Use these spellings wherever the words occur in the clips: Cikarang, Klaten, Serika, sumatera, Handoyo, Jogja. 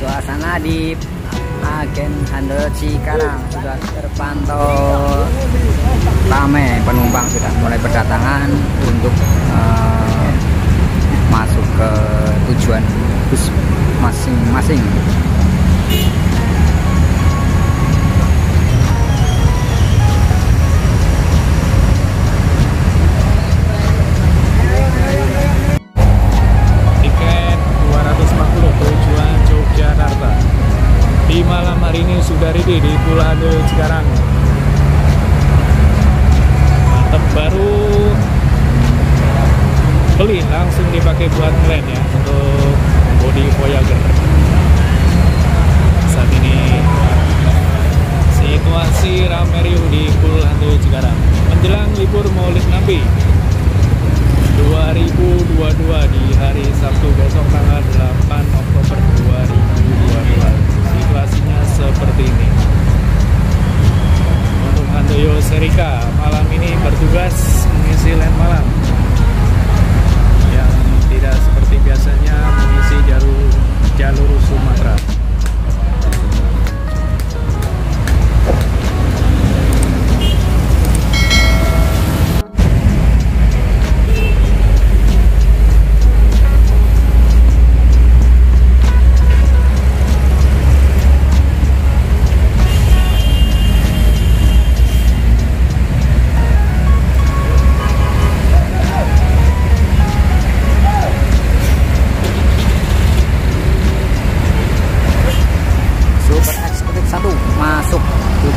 Suasana di agen Handoyo Cikarang sudah terpantau ramai, penumpang sudah mulai berdatangan untuk masuk ke tujuan bus masing-masing. Sudah ready di Pulau Handoyo Cikarang. Mantap, baru beli langsung dipakai buat plan ya untuk body Voyager. Saat ini situasi ramai riuh di Pulau Handoyo Cikarang menjelang libur Maulid Nabi 2022 di hari Sabtu besok tanggal 8 Oktober 2022. Situasinya seperti ini. Untuk Handoyo Serika malam ini bertugas mengisi lane malam yang tidak seperti biasanya mengisi jalur Sumatera.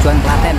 Tujuan Klaten.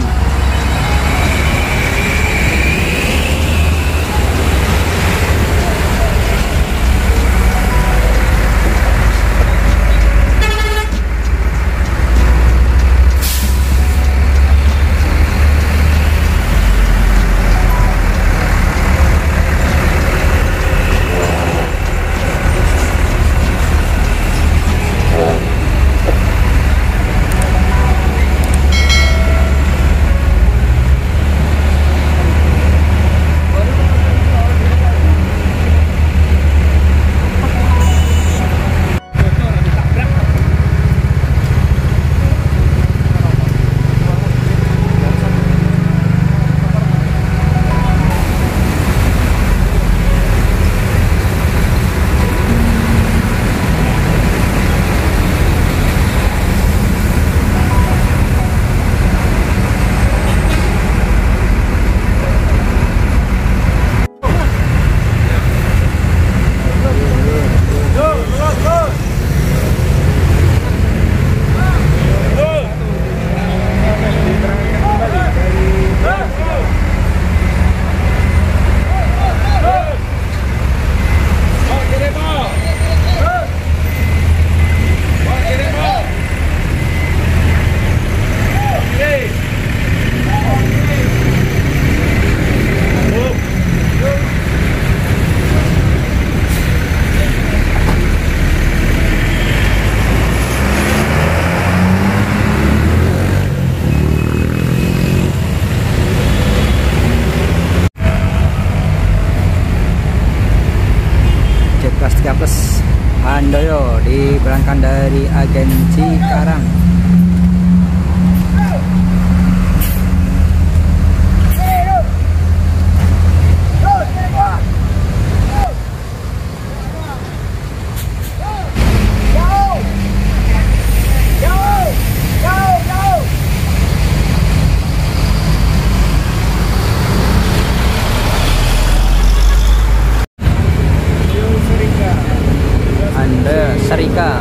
Handoyo diberangkan dari agen Cikarang. Serika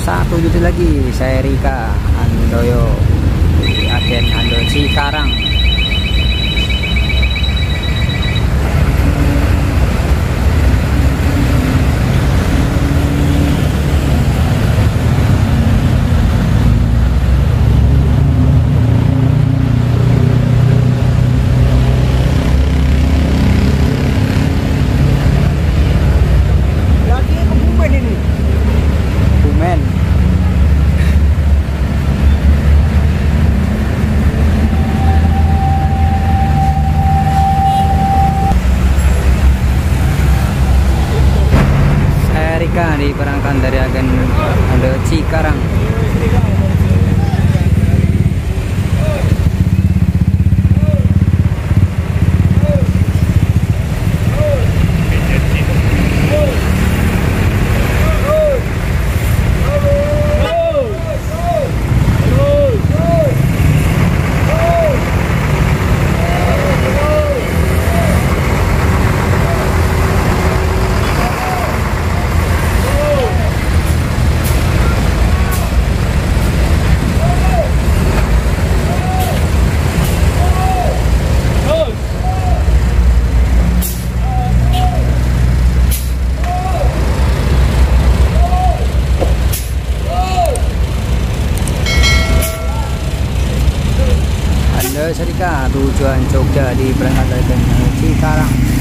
satu unit lagi, Serika Handoyo, agen Handoyo Cikarang. si karang. Handoyo Serika tujuan Jogja diberangkatkan dari Cikarang.